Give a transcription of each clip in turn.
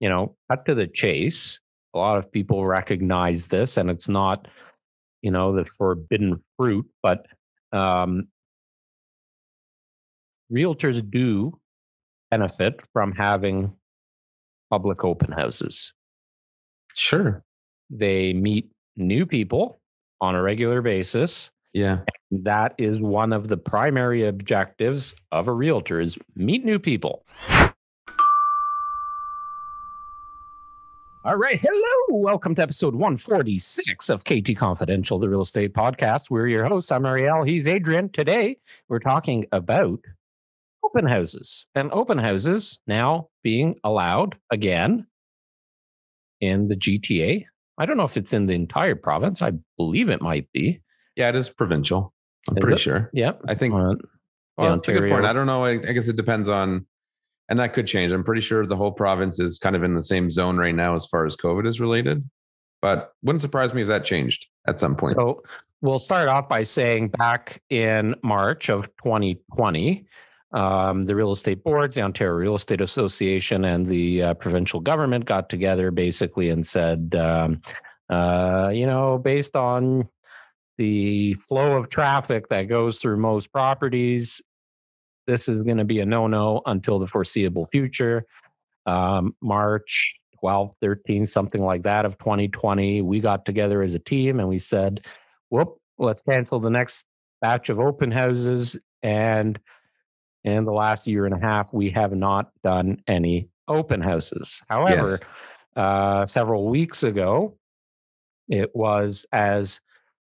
you know, cut to the chase. A lot of people recognize this, and it's not, you know, the forbidden fruit, but realtors do benefit from having public open houses. Sure. They meet new people on a regular basis. Yeah. And that is one of the primary objectives of a realtor, is meet new people. All right. Hello. Welcome to episode 146 of KT Confidential, the real estate podcast. We're your hosts. I'm Ariel. He's Adrian. Today, we're talking about open houses, and open houses now being allowed again in the GTA. I don't know if it's in the entire province. I believe it might be. Yeah, it is provincial. I'm pretty sure. Yeah. I think. Well, that's a good point. I don't know. I guess it depends on. And that could change. I'm pretty sure the whole province is kind of in the same zone right now as far as COVID is related, but wouldn't surprise me if that changed at some point. So we'll start off by saying back in March of 2020, the real estate boards, the Ontario Real Estate Association, and the provincial government got together basically and said, you know, based on the flow of traffic that goes through most properties, this is going to be a no-no until the foreseeable future. March 12, 13, something like that of 2020, we got together as a team and we said, let's cancel the next batch of open houses. And in the last year and a half, we have not done any open houses. However, yes. Several weeks ago, it was as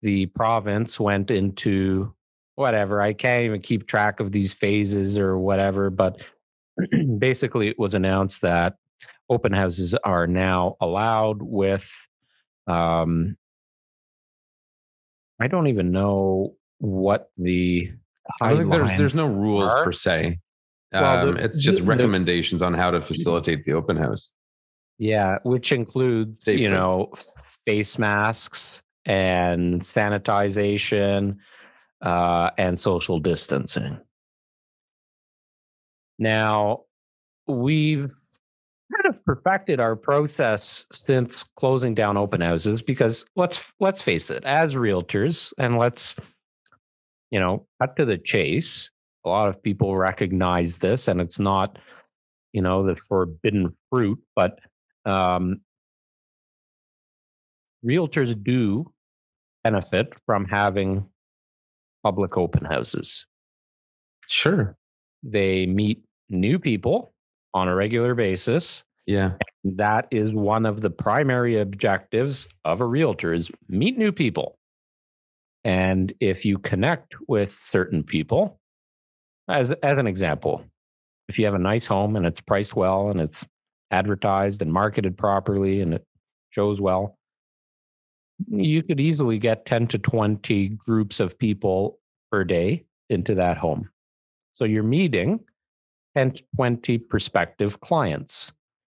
the province went into whatever, I can't even keep track of these phases or whatever, but basically it was announced that open houses are now allowed with, I don't even know what the guidelines are. I think there's no rules per se. Well, it's just recommendations on how to facilitate the open house. Yeah, which includes, safety, you know, face masks and sanitization, and social distancing. Now, we've kind of perfected our process since closing down open houses, because let's face it, as realtors, and let's, you know, cut to the chase. A lot of people recognize this, and it's not, you know, the forbidden fruit, but realtors do benefit from having public open houses. Sure. They meet new people on a regular basis. Yeah. And that is one of the primary objectives of a realtor, is meet new people. And if you connect with certain people, as an example, if you have a nice home and it's priced well and it's advertised and marketed properly and it shows well, you could easily get 10 to 20 groups of people per day into that home. So you're meeting 10 to 20 prospective clients.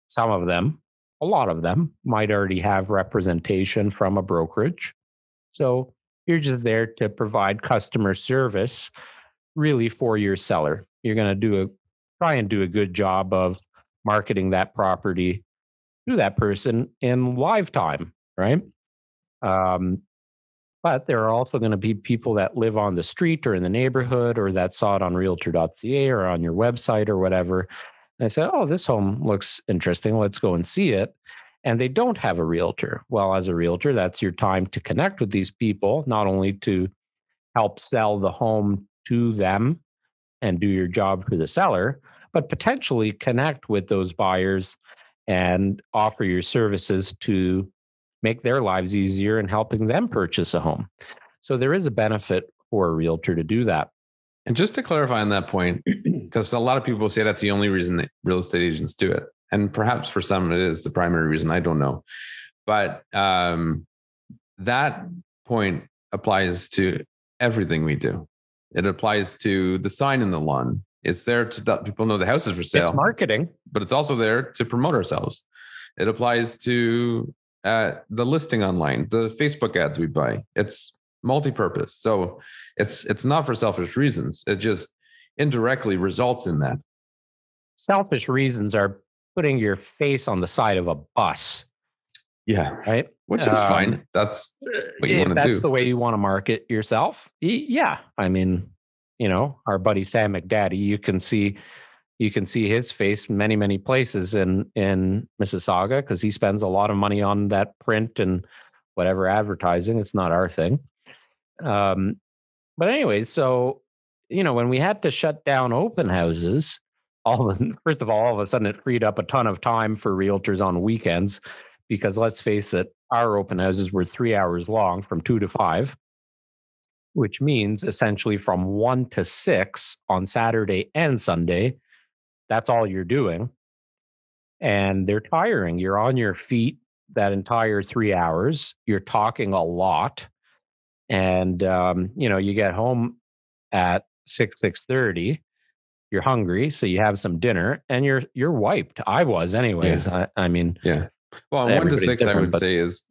Some of them, a lot of them, might already have representation from a brokerage. So you're just there to provide customer service really for your seller. You're going to try and do a good job of marketing that property to that person in live time, right? But there are also going to be people that live on the street or in the neighborhood, or that saw it on realtor.ca or on your website or whatever. And they said, oh, this home looks interesting. Let's go and see it. And they don't have a realtor. Well, as a realtor, that's your time to connect with these people, not only to help sell the home to them and do your job for the seller, but potentially connect with those buyers and offer your services to make their lives easier and helping them purchase a home. So there is a benefit for a realtor to do that. And just to clarify on that point, because a lot of people say that's the only reason that real estate agents do it. And perhaps for some, it is the primary reason. I don't know. But that point applies to everything we do. It applies to the sign in the lawn. It's there to let people know the house is for sale. It's marketing. But it's also there to promote ourselves. It applies to the listing online, the Facebook ads we buy. It's multi-purpose. So it's not for selfish reasons. It just indirectly results in that. Selfish reasons are putting your face on the side of a bus. Yeah. Right. Which is fine. That's what you want to do. That's the way you want to market yourself. Yeah. I mean, you know, our buddy Sam McDaddy, you can see his face many places in Mississauga because he spends a lot of money on that print and whatever advertising. It's not our thing. But anyways, so, you know, when we had to shut down open houses, all of a sudden it freed up a ton of time for realtors on weekends. Because let's face it, our open houses were 3 hours long from 2 to 5, which means essentially from 1 to 6 on Saturday and Sunday, that's all you're doing. And they're tiring. You're on your feet that entire 3 hours. You're talking a lot. And, you know, you get home at 6:30. You're hungry. So you have some dinner and you're wiped. I was anyways. Yeah. I mean. Well, 1 to 6, I would say, is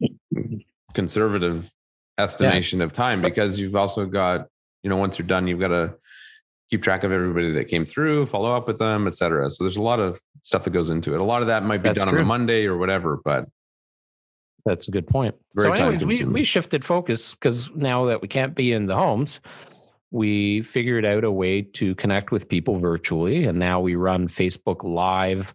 conservative estimation of time, because you've also got, you know, once you're done, you've got to keep track of everybody that came through, follow up with them, et cetera. So there's a lot of stuff that goes into it. A lot of that might be done on a Monday or whatever, but that's a good point. So anyways, we shifted focus because now that we can't be in the homes, we figured out a way to connect with people virtually. And now we run Facebook Live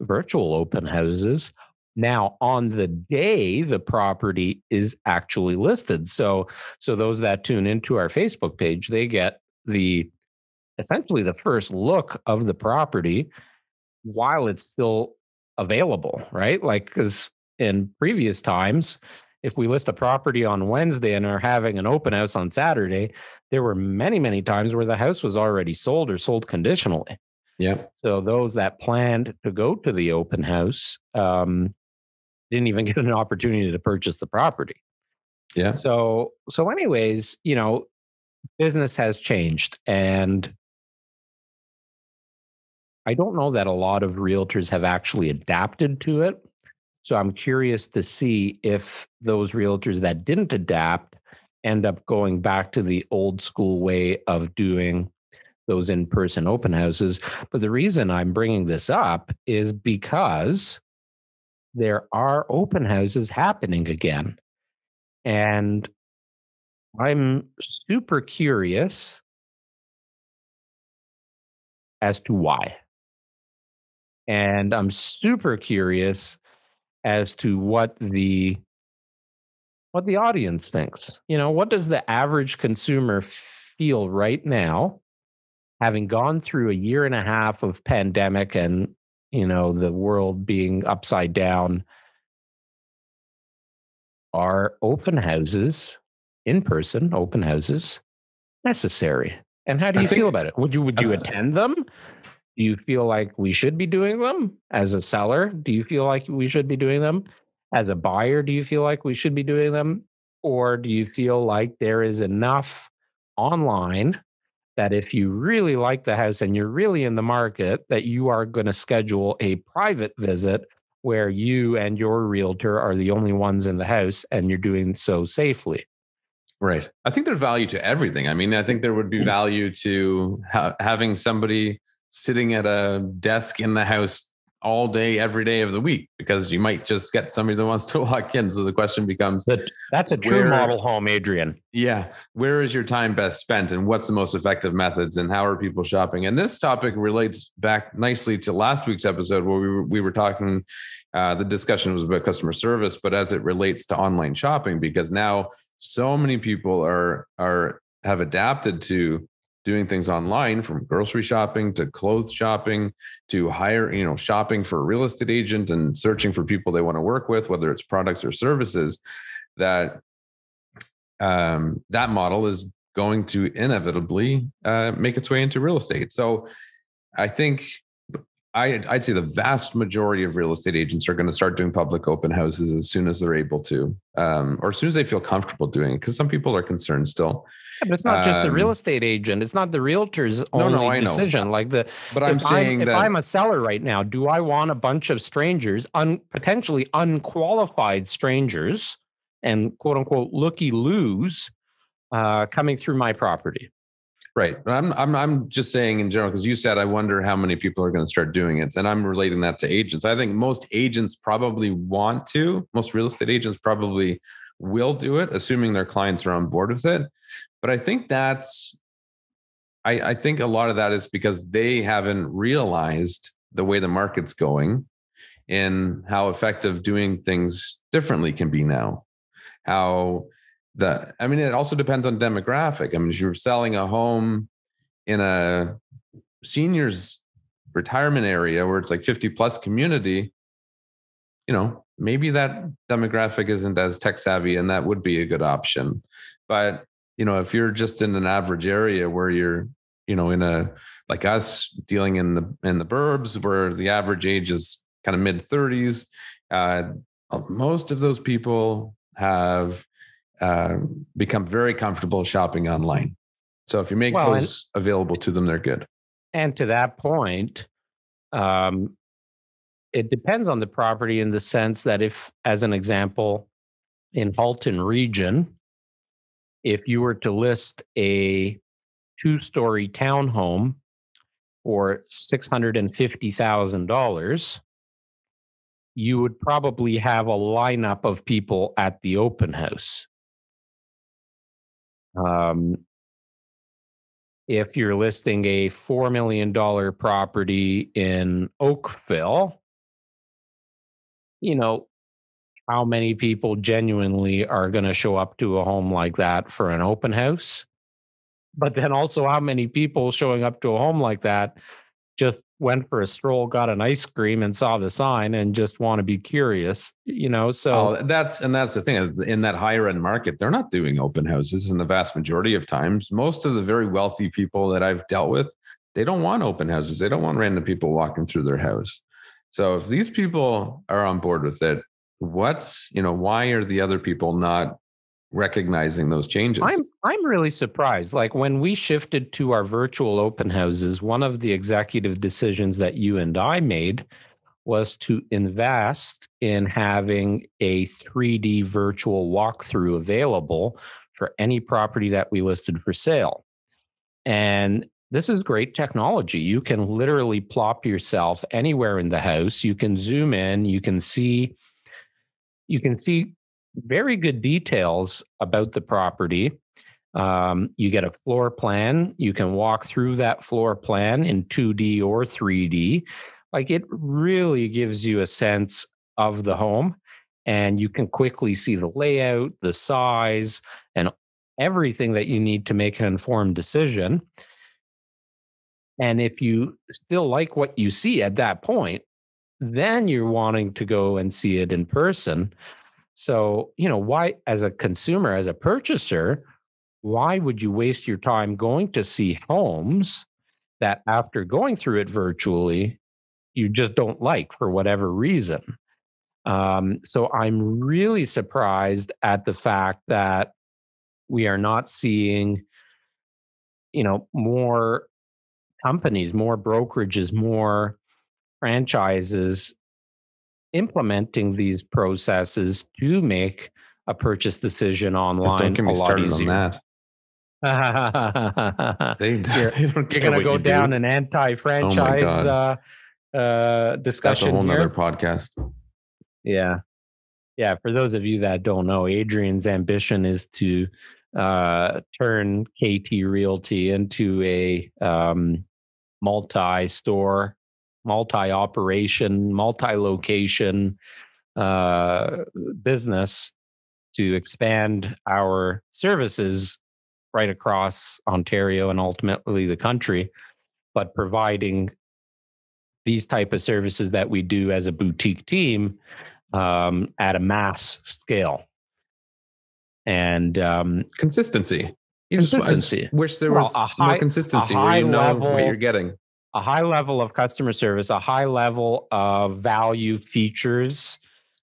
virtual open houses. Now on the day the property is actually listed. So those that tune into our Facebook page, they get essentially the first look of the property while it's still available, right? Like, because in previous times, if we list a property on Wednesday and are having an open house on Saturday, there were many times where the house was already sold or sold conditionally. Yeah. So those that planned to go to the open house didn't even get an opportunity to purchase the property. Yeah. So anyways, you know, business has changed, and I don't know that a lot of realtors have actually adapted to it. So I'm curious to see if those realtors that didn't adapt end up going back to the old school way of doing those in-person open houses. But the reason I'm bringing this up is because there are open houses happening again. And I'm super curious as to why. And I'm super curious as to what the audience thinks. You know, what does the average consumer feel right now, having gone through a year and a half of pandemic and, you know, the world being upside down? Are open houses, in-person open houses, necessary? And how do you feel about it? Would you attend them? Do you feel like we should be doing them? As a seller, do you feel like we should be doing them? As a buyer, do you feel like we should be doing them? Or do you feel like there is enough online that if you really like the house and you're really in the market, that you are going to schedule a private visit where you and your realtor are the only ones in the house and you're doing so safely? Right. I think there's value to everything. I mean, I think there would be value to having somebody sitting at a desk in the house all day, every day of the week, because you might just get somebody that wants to walk in. So the question becomes, that's a true model home, Adrian. Yeah. Where is your time best spent, and what's the most effective methods, and how are people shopping? And this topic relates back nicely to last week's episode where we were talking, the discussion was about customer service, but as it relates to online shopping, because now so many people have adapted to doing things online, from grocery shopping to clothes shopping to shopping for a real estate agent and searching for people they want to work with, whether it's products or services, that that model is going to inevitably make its way into real estate. So I think I'd say the vast majority of real estate agents are going to start doing public open houses as soon as they're able to, or as soon as they feel comfortable doing it, because some people are concerned still. Yeah, but it's not just the real estate agent. It's not the realtor's only decision. Know. Like the, but I'm saying if I'm a seller right now, do I want a bunch of strangers, potentially unqualified strangers, and quote unquote looky-loos coming through my property? Right. I'm just saying in general, because you said, I wonder how many people are going to start doing it. And I'm relating that to agents. I think most agents probably want to, most real estate agents probably will do it, assuming their clients are on board with it. But I think that's, I think a lot of that is because they haven't realized the way the market's going and how effective doing things differently can be now. I mean, it also depends on demographic. I mean, if you're selling a home in a seniors retirement area where it's like 50 plus community, you know, maybe that demographic isn't as tech savvy and that would be a good option. But, you know, if you're just in an average area where you're, you know, in a, like us dealing in the burbs where the average age is kind of mid 30s, most of those people have become very comfortable shopping online. So if you make those available to them, they're good. And to that point, it depends on the property in the sense that if, as an example, in Halton region, if you were to list a 2-story townhome for $650,000, you would probably have a lineup of people at the open house. If you're listing a $4 million property in Oakville, you know, how many people genuinely are going to show up to a home like that for an open house? But then also how many people showing up to a home like that just went for a stroll, got an ice cream and saw the sign and just want to be curious, you know? That's the thing in that higher end market, they're not doing open houses in the vast majority of times. Most of the very wealthy people that I've dealt with, they don't want open houses. They don't want random people walking through their house. So if these people are on board with it, why are the other people not recognizing those changes? I'm really surprised. Like when we shifted to our virtual open houses, one of the executive decisions that you and I made was to invest in having a 3D virtual walkthrough available for any property that we listed for sale. And this is great technology. You can literally plop yourself anywhere in the house. You can zoom in, you can see very good details about the property. You get a floor plan. You can walk through that floor plan in 2D or 3D. Like it really gives you a sense of the home and you can quickly see the layout, the size, and everything that you need to make an informed decision. And if you still like what you see at that point, then you're wanting to go and see it in person. So, you know, why, as a consumer, as a purchaser, why would you waste your time going to see homes that after going through it virtually, you just don't like for whatever reason? So I'm really surprised at the fact that we are not seeing, you know, more companies, more brokerages, more franchises implementing these processes to make a purchase decision online. Don't get me started on that. You're going to go down an anti-franchise discussion. That's a whole other podcast. Yeah. Yeah. For those of you that don't know, Adrian's ambition is to turn KT Realty into a multi-store, multi-operation, multi-location business to expand our services right across Ontario and ultimately the country, but providing these type of services that we do as a boutique team at a mass scale. And consistency. I wish there was more consistency where you know what you're getting. A high level of customer service, a high level of value features.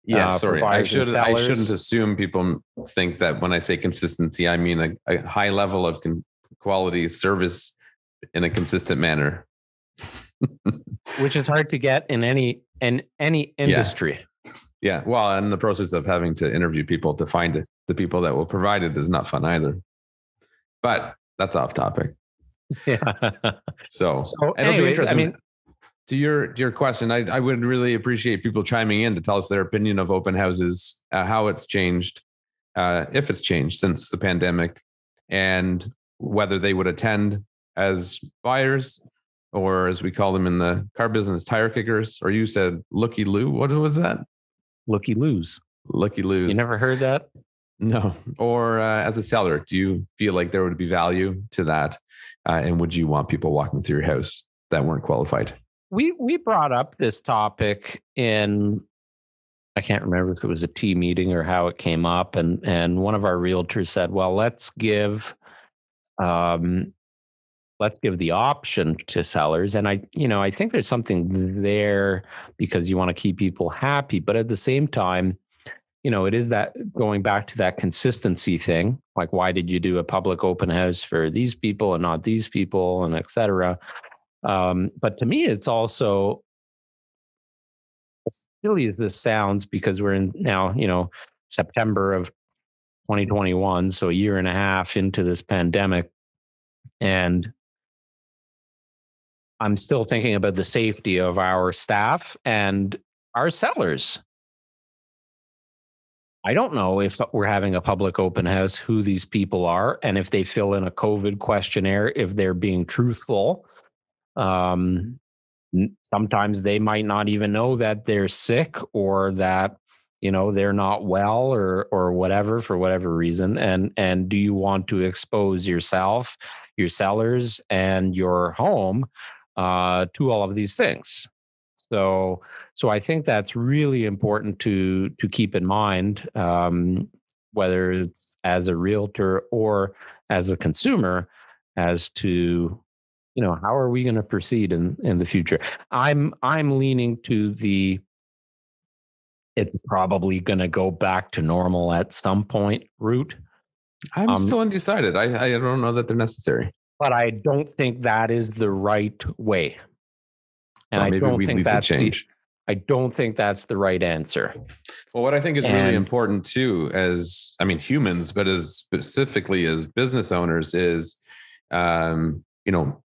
Yeah, sorry. I shouldn't assume people think that when I say consistency, I mean a high level of quality service in a consistent manner. Which is hard to get in any industry. Yeah. Well, and the process of having to interview people to find the people that will provide it is not fun either. But that's off topic. Yeah. So anyways, I mean, to your question, I would really appreciate people chiming in to tell us their opinion of open houses, how it's changed, if it's changed since the pandemic, and whether they would attend as buyers or, as we call them in the car business, tire kickers, or you said looky-loo. What was that? Looky-loos. Looky-loos. You never heard that? No. Or as a seller, do you feel like there would be value to that? And would you want people walking through your house that weren't qualified? We brought up this topic in, I can't remember if it was a tea meeting or how it came up. And one of our realtors said, well, let's give the option to sellers. And I think there's something there, because you want to keep people happy. But at the same time, it is that going back to that consistency thing. Like, why did you do a public open house for these people and not these people, and et cetera? But to me, it's also, as silly as this sounds, because we're in now, September of 2021, so a year and a half into this pandemic, and I'm still thinking about the safety of our staff and our sellers. I don't know, if we're having a public open house, who these people are, and if they fill in a COVID questionnaire, if they're being truthful. Sometimes they might not even know that they're sick, or that, they're not well, or whatever, for whatever reason. And do you want to expose yourself, your sellers, and your home to all of these things? So I think that's really important to keep in mind, whether it's as a realtor or as a consumer, as to, how are we going to proceed in the future? I'm leaning to it's probably going to go back to normal at some point route. I'm still undecided. I don't know that they're necessary. But I don't think that is the right way. And I don't think that's the right answer. Well, what I think is really important too, as humans, but as specifically as business owners, is,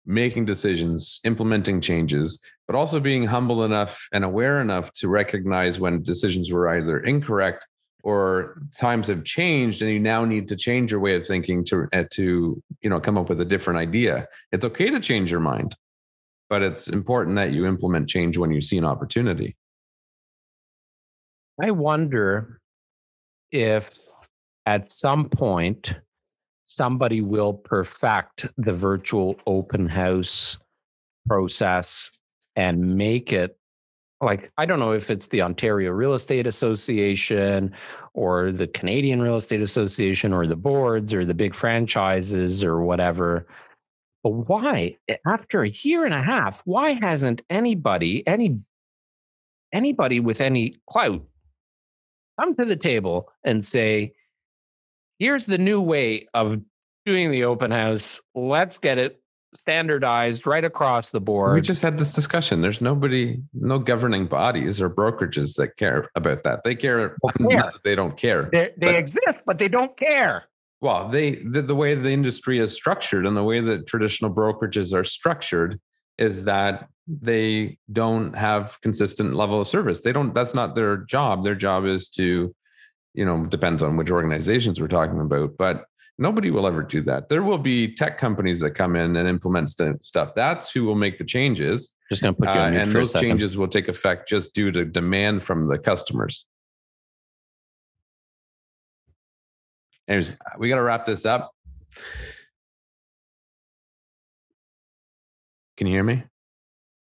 making decisions, implementing changes, but also being humble enough and aware enough to recognize when decisions were either incorrect or times have changed and you now need to change your way of thinking to come up with a different idea. It's okay to change your mind, but it's important that you implement change when you see an opportunity. I wonder if at some point somebody will perfect the virtual open house process and make it like, I don't know if it's the Ontario Real Estate Association or the Canadian Real Estate Association or the boards or the big franchises or whatever. But why, after a year and a half, why hasn't anybody with any clout come to the table and say, here's the new way of doing the open house. Let's get it standardized right across the board. We just had this discussion. There's no governing bodies or brokerages that care about that. They care. Not that they don't care. They exist, but they don't care. Well, the way the industry is structured and the way that traditional brokerages are structured is that they don't have consistent level of service. That's not their job. Their job is to, depends on which organizations we're talking about, but nobody will ever do that. There will be tech companies that come in and implement stuff. That's who will make the changes. Just going to put you on mute for a second. And those changes will take effect just due to demand from the customers. Anyways, we got to wrap this up. Can you hear me?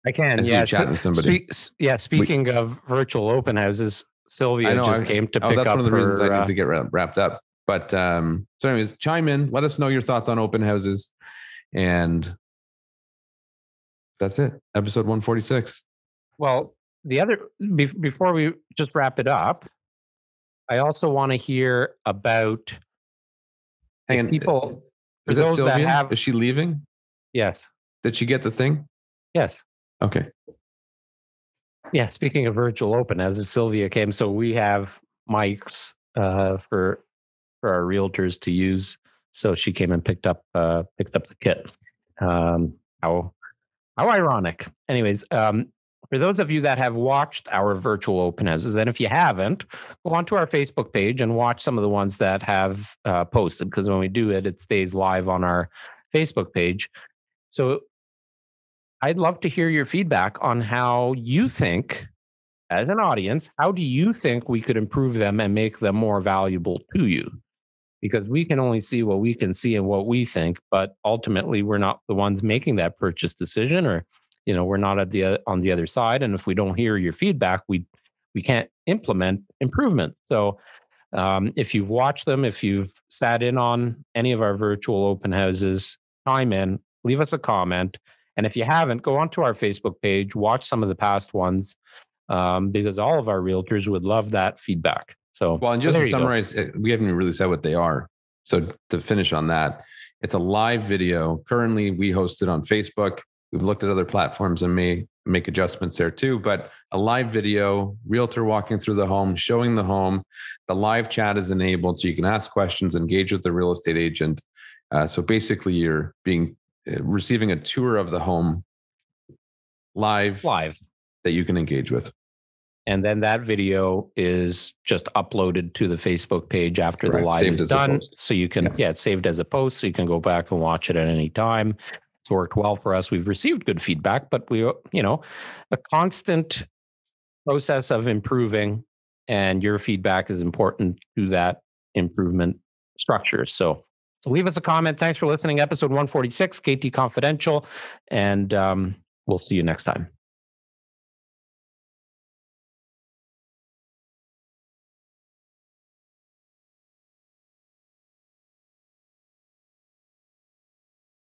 I can. Yeah. Speaking of virtual open houses, Sylvia just came to pick up. That's one of the reasons I need to get wrapped up. But so anyways, chime in. Let us know your thoughts on open houses. And that's it. Episode 146. Well, before we just wrap it up, I also want to hear about people. Is that Sylvia? Is she leaving? Yes. Did she get the thing? Yes. Okay. Yeah. Speaking of virtual open, as Sylvia came, so we have mics for our realtors to use. So she came and picked up the kit. How ironic. Anyways, for those of you that have watched our virtual open houses, and if you haven't, go onto our Facebook page and watch some of the ones that have posted, because when we do it, it stays live on our Facebook page. So I'd love to hear your feedback on how you think, as an audience, how do you think we could improve them and make them more valuable to you? Because we can only see what we can see and what we think, but ultimately we're not the ones making that purchase decision, or we're not at the on the other side. And if we don't hear your feedback, we can't implement improvement. So if you've watched them, if you've sat in on any of our virtual open houses, chime in, leave us a comment. And if you haven't, go onto our Facebook page, watch some of the past ones, because all of our realtors would love that feedback. So, well, and just to summarize, we haven't really said what they are. So to finish on that, it's a live video. Currently, we host it on Facebook. We've looked at other platforms and may make adjustments there too, but a live video, realtor walking through the home, showing the home. The live chat is enabled so you can ask questions, engage with the real estate agent. So basically, you're receiving a tour of the home live that you can engage with. And then that video is just uploaded to the Facebook page after the live is done. So you can, it's saved as a post. So you can go back and watch it at any time. It's worked well for us. We've received good feedback, but we, a constant process of improving, and your feedback is important to that improvement structure. So leave us a comment. Thanks for listening. Episode 146, KT Confidential, and we'll see you next time.